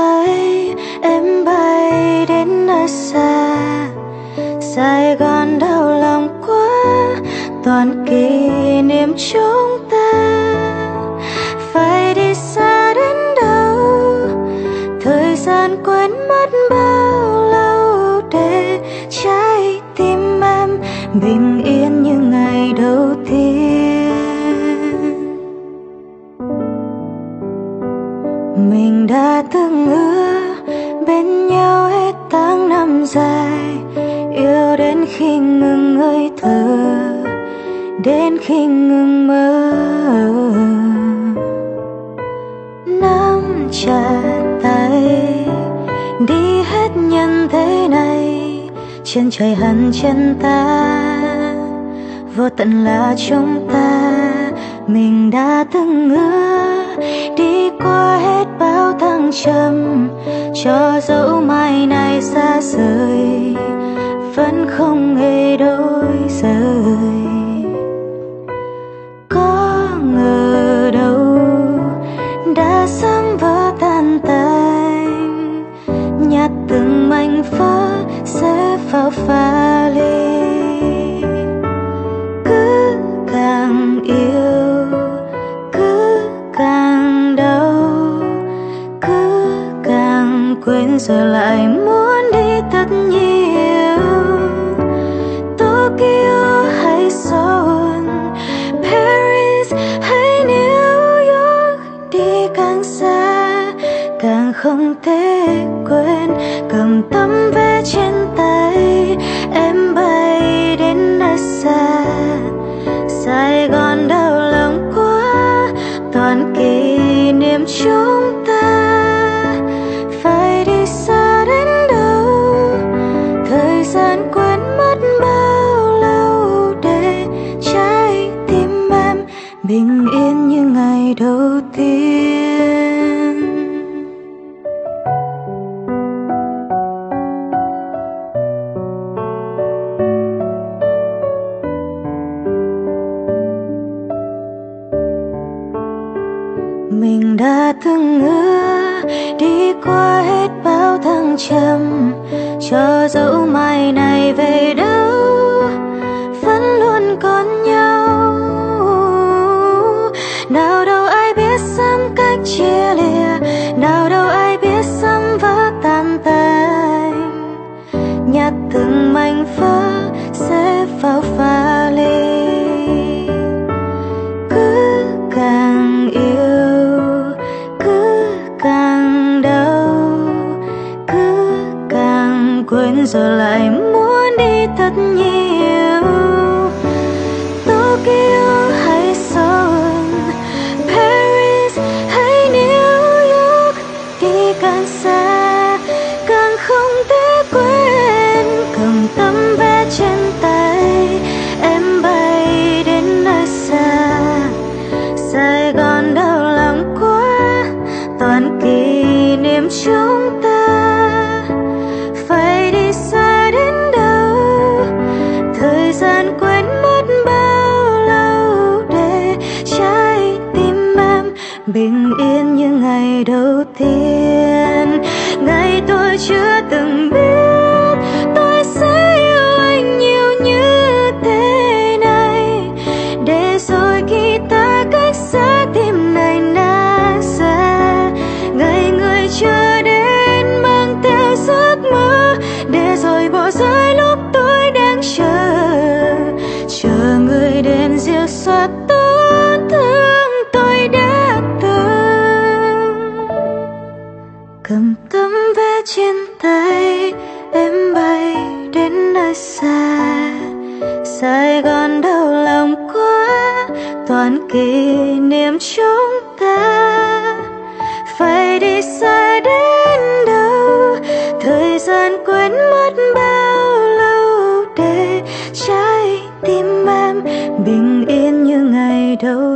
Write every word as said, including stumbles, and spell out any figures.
thấy em bay đến nơi xa. Sài Gòn đau lòng quá, toàn kỷ niệm chúng ta. Phải đi xa đến đâu, thời gian quên mất bao lâu để trái tim em bình yên như ngày đầu tiên. Mình đã từng hứa bên nhau hết tháng năm dài, yêu đến khi ngừng hơi thở, đến khi ngừng mơ. Nắm chặt tay đi hết nhân thế này, chân trời hẳn chân ta, vô tận là chúng ta. Mình đã từng ngỡ đi qua hết bao thăng trầm, cho dẫu mai này xa rời vẫn không hề đổi rời. Có ngờ đâu đã sớm vỡ tan tành, nhạt từng mảnh vỡ sẽ vào pha ly. Cứ càng yêu, cứ càng đau, cứ càng quên rồi lại muốn đi thật nhiều. Tokyo hay Seoul, Paris hay New York, đi càng xa càng không thể quên. Cầm tấm vé trên tay, em bay đến nơi xa. Sài Gòn đau lòng quá, toàn kỷ niệm chúng ta. Phải đi xa đến đâu, thời gian quên mất bao lâu để trái tim em bình yên như ngày đầu tiên. Mình đã từng hứa đi qua hết bao thăng trầm, cho dẫu mai này về đâu vẫn luôn còn nhau. Nào đâu ai biết sớm cách chia lìa, nào đâu ai biết sớm vỡ tan tành, nhặt từng mảnh vỡ sẽ vào pha ly. Cứ càng yêu, cứ càng đau, cứ càng quên rồi lại muốn đi thật nhiều. Tokyo hay Seoul, Paris hay New York, đi càng xa càng không thể quên. Cầm tấm vé trên tay, em bay đến nơi xa. Sài Gòn đau lòng quá, toàn kỷ niệm chúng ta. Phải đi xa đến đâu, thời gian quên mất bao lâu để trái tim em bình yên như ngày đầu tiên. Ngày tôi chưa từng biết tôi sẽ yêu anh nhiều như thế này, để rồi khi ta cách xa tim này đã xa. Ngày người chưa đến mang theo giấc mơ, để rồi bỏ rơi lúc tôi đang chờ, chờ người đến dìu xóa tổn thương tôi đã từng. Cầm tấm vé trên tay, em bay đến nơi xa. Sài Gòn đau lòng quá, toàn kỷ niệm chúng ta. Phải đi xa đến đâu, thời gian quên mất bao lâu để trái tim em bình yên như ngày đầu.